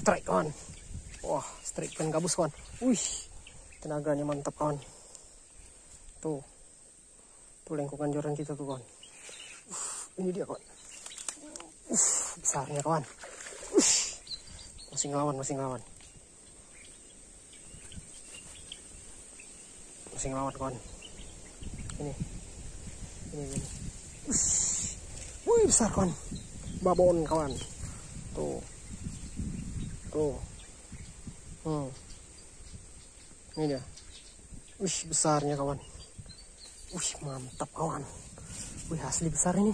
strike kawan. Wah, strike ikan gabus kawan. Wih, tenaganya mantap kawan. Tuh, tuh lengkungan joran kita tuh kawan. Ini dia kawan. Besarnya kawan. Masih ngelawan, masih ngelawan. Masih ngelawan kawan. Ini. Wih, besar kawan. Babon kawan. Tuh. Ini dia. Wih, besarnya kawan. Wih, mantap kawan. Wih, asli besar ini.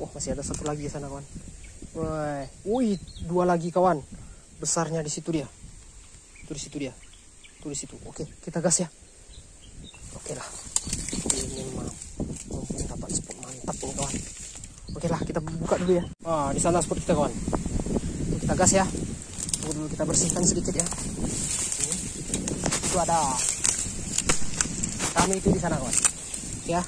Wah, masih ada satu lagi di sana kawan. Wih, dua lagi kawan. Besarnya di situ dia. Tuh di situ. Oke, kita gas ya. Oke lah. Ini mungkin dapat spot mantap ini kawan. Oke lah, kita buka dulu ya. Ah, di sana spot kita kawan. Kita gas ya. Tunggu dulu, kita bersihkan sedikit ya. Itu ada kami itu di sana kawan ya.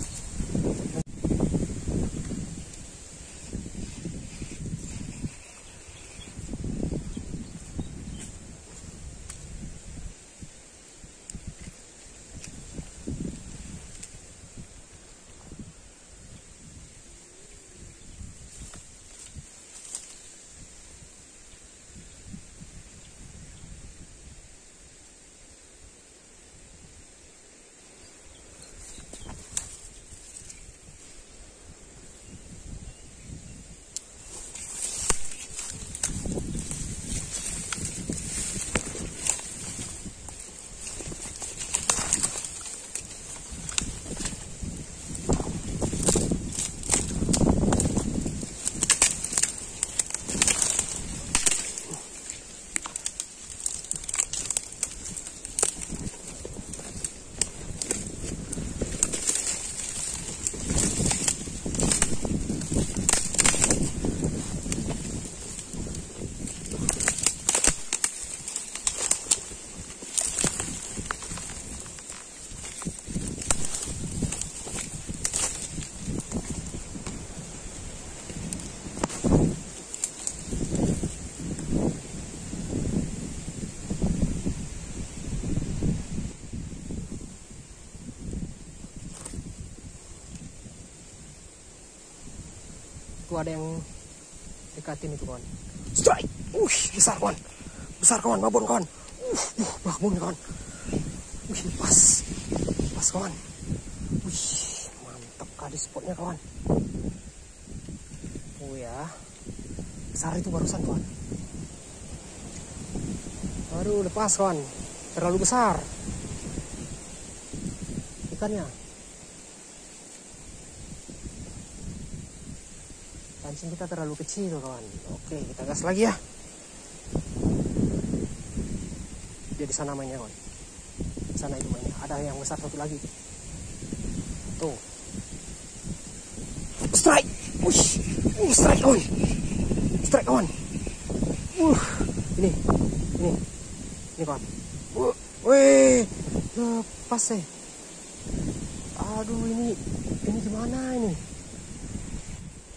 Ada yang dekatin itu kawan. Strike. Besar kawan. Besar kawan, babon kawan. Babon kawan. Pas kawan. Mantap kali spotnya kawan. Ya. Besar itu barusan kawan. Aduh, lepas kawan. Terlalu besar ikannya. Pancing kita terlalu kecil kawan. Oke, kita gas lagi ya. Dia di sana mainnya kawan. Di sana itu mainnya. Ada yang besar satu lagi. Tuh. Strike. Strike kawan. Strike kawan. Ini kawan. Lepas ya. Aduh, ini gimana ini?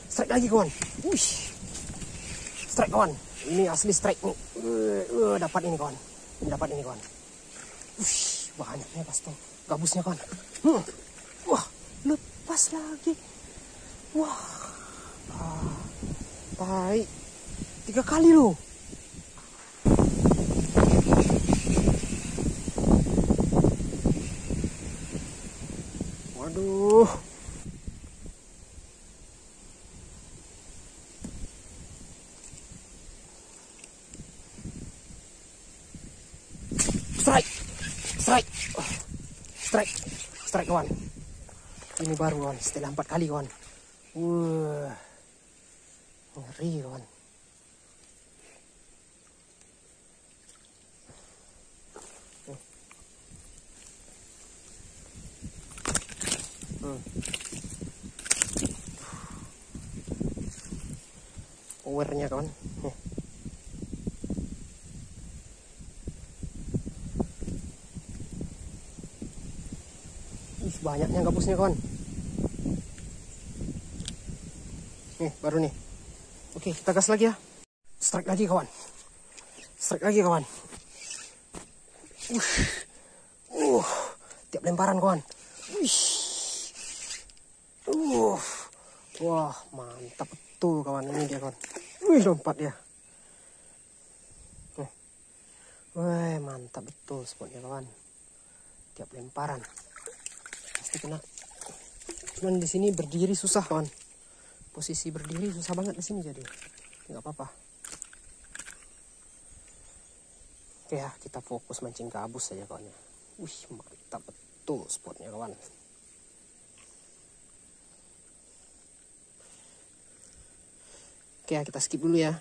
Strike lagi kawan. Strike kawan. Ini asli strike nih. Dapat ini kawan. Banyaknya pas tuh gabusnya kawan. Wah, lepas lagi. Wah. Baik. 3 kali loh. Waduh. Strike kawan. Ini baru kawan, setelah 4 kali kawan. Ngeri kawan. Powernya kawan. Banyaknya gabusnya kawan. Nih, baru nih. Oke, kita gas lagi ya. Strike lagi kawan. Strike lagi kawan. Tiap lemparan kawan. Wah, mantap betul kawan. Ini dia kawan. Wih, lompat dia. Nih. Wah, mantap betul spotnya kawan. Tiap lemparan pasti kena. Cuman di sini berdiri susah kawan. Posisi berdiri susah banget di sini jadi. Nggak apa-apa. Ya, kita fokus mancing gabus saja kawan. Wih, mantap betul spotnya kawan. Oke, kita skip dulu ya.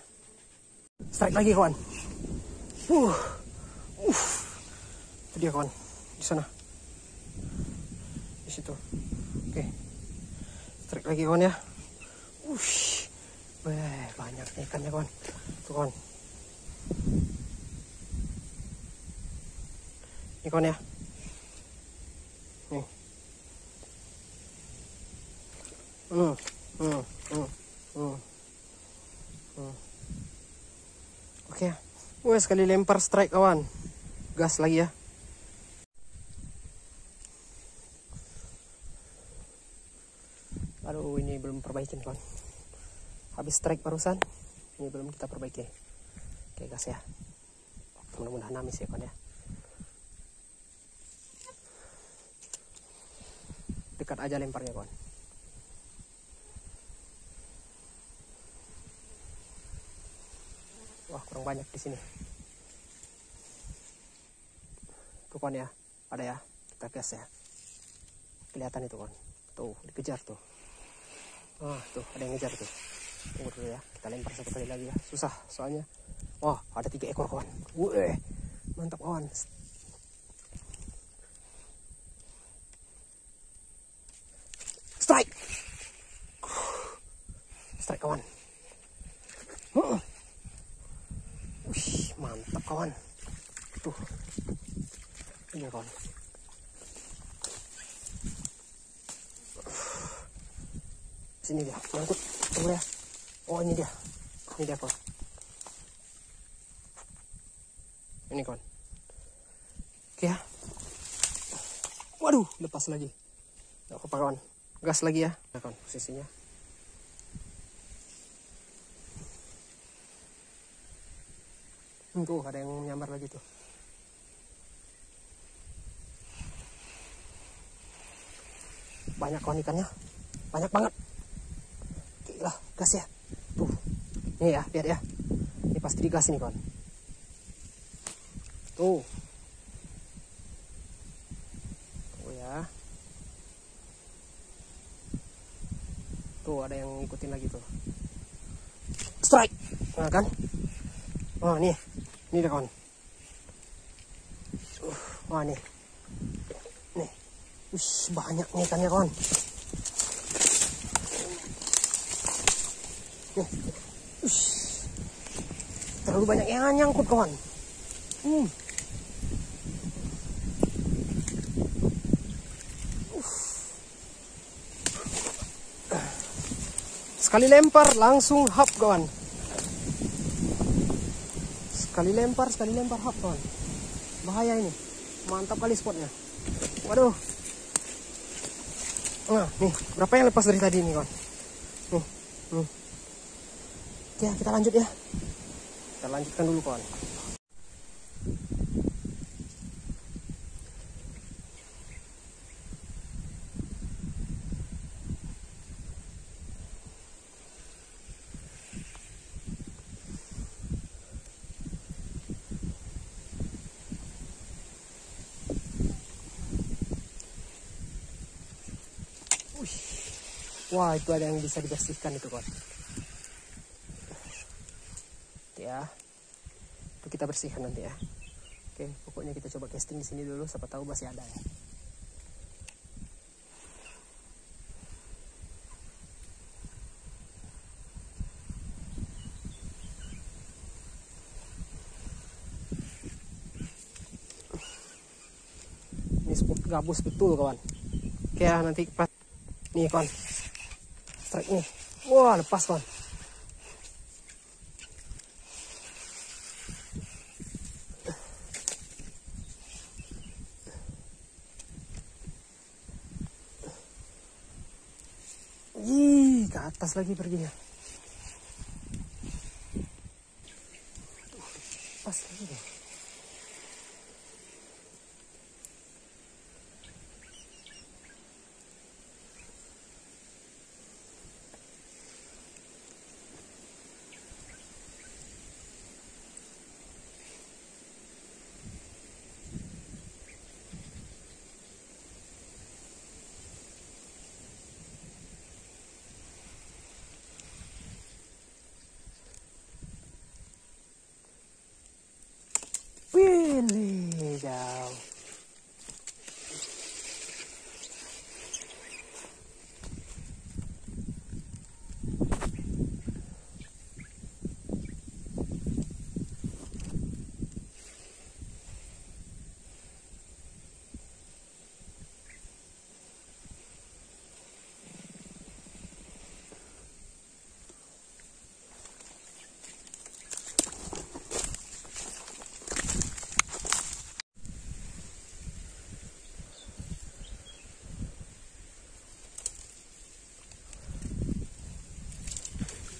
Strike lagi kawan. Itu dia kawan, di sana. Di situ. Oke. Strike lagi kawan ya. Banyak ikannya kawan. Tuh kawan. Ini kawan ya. Nih. Oke. Wah, sekali lempar strike kawan. Gas lagi ya. Aduh, ini belum perbaikin kawan. Habis strike barusan, ini belum kita perbaiki. Oke, gas ya. Mudah-mudahan amis ya kawan ya. Dekat aja lemparnya kawan. Wah, kurang banyak di sini. Tuh kawan ya, ada ya, kita gas ya. Kelihatan itu kawan. Tuh, dikejar tuh. Ah, tuh ada yang ngejar tuh. Tunggu dulu ya, kita lempar satu kali lagi ya. Susah soalnya. Wah, ada 3 ekor kawan. Wih, mantap kawan. Strike, strike kawan. Wih, mantap kawan. Tuh, ini kawan. Sini dia, nyangkut, tunggu ya. Oh, ini dia kawan. Ini kawan. Oke ya. Waduh, lepas lagi. Gak apa-apa kawan. Gas lagi ya, kawan, posisinya. Tuh, ada yang nyambar lagi tuh. Banyak kawan ikannya, banyak banget. Oke lah, gas ya. Tuh, ini ya, lihat ya. Ini pasti digas ini kawan. Tuh. Tuh ya. Tuh, ada yang ngikutin lagi tuh. Strike. Nah kan. Oh, nih. Ini dia kawan. Wah, nih. Nih. Ush, banyak nih ikannya kawan. Nih. Ush. Terlalu banyak yang nyangkut kawan. Sekali lempar langsung hap kawan. Sekali lempar hap kawan. Bahaya ini. Mantap kali spotnya. Waduh. Nah, nih, berapa yang lepas dari tadi ini kawan? Nih. Ya, kita lanjut ya. Kita lanjutkan dulu kawan. Wah, itu ada yang bisa dibersihkan itu kawan. Ya, itu kita bersihkan nanti ya. Oke, pokoknya kita coba casting di sini dulu, siapa tahu masih ada ya. Ini spot gabus betul kawan. Oke ya, nanti pas nih kawan. Strike nih. Wah, lepas, Bang. Ih, ke atas lagi perginya. Pas lagi deh.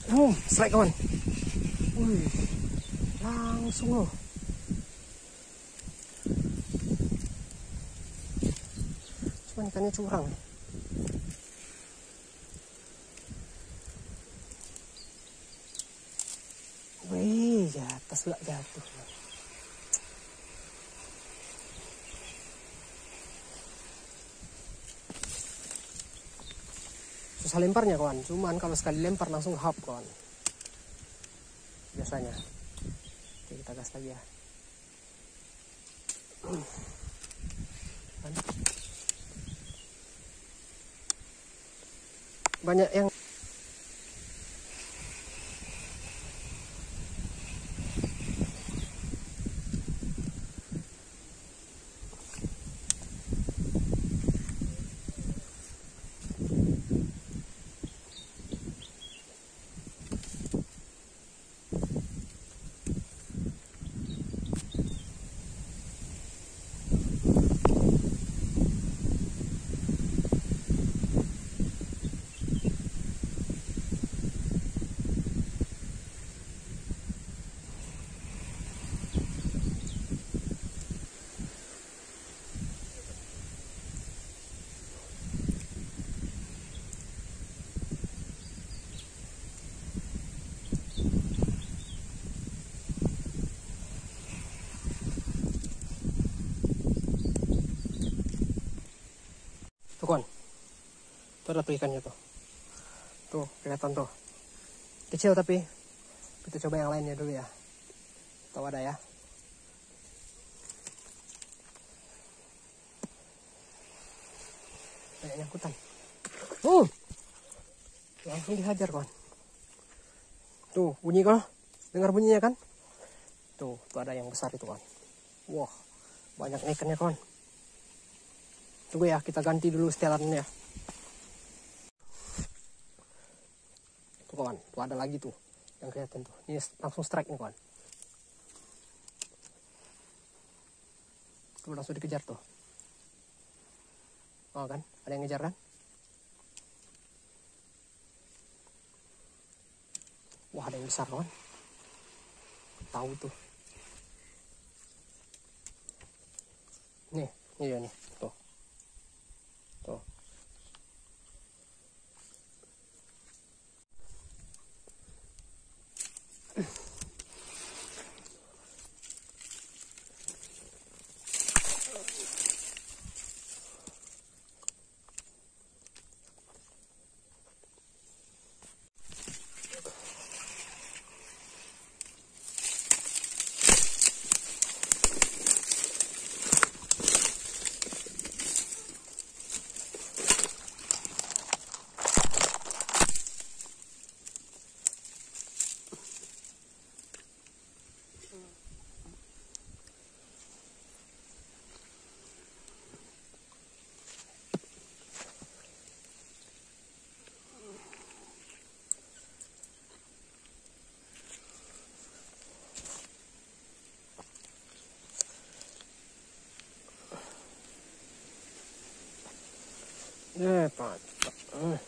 Boom, strike kawan. Wih, langsung loh. Cuman ikannya curang. Wih, atas lah jatuh. Susah lemparnya kawan, cuman kalau sekali lempar langsung hap kawan biasanya. Oke, kita gas lagi ya. Banyak yang kawan, itu adalah ikannya tuh. Tuh, kelihatan tuh. Kecil tapi kita coba yang lainnya dulu ya. Tahu ada ya. Kayaknya hutan. Langsung dihajar kawan. Tuh, bunyi kok. Dengar bunyinya kan? Tuh ada yang besar itu kawan. Wah, banyak ikannya kawan. Tunggu ya, kita ganti dulu setelannya. Tuh kawan, tuh ada lagi tuh yang kelihatan tuh. Ini langsung strike nih kawan. Tuh langsung dikejar tuh. Oh kan, ada yang ngejar kan? Wah, ada yang besar kawan. Tahu tuh. Nih, iya nih, tuh. Tuh. ねえ、パッと。うん。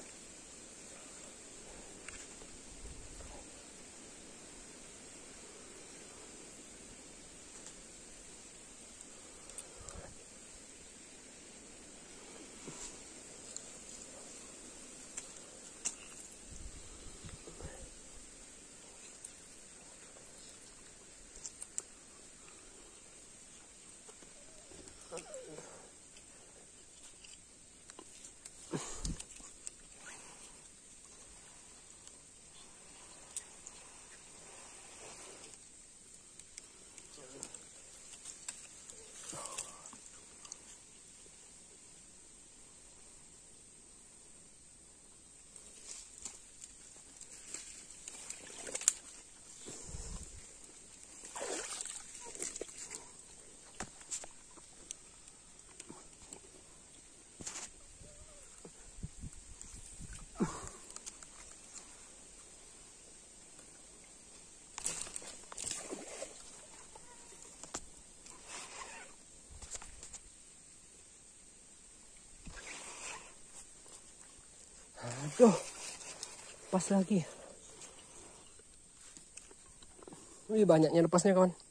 Aduh, pas lagi. Wih, banyaknya lepasnya, kawan.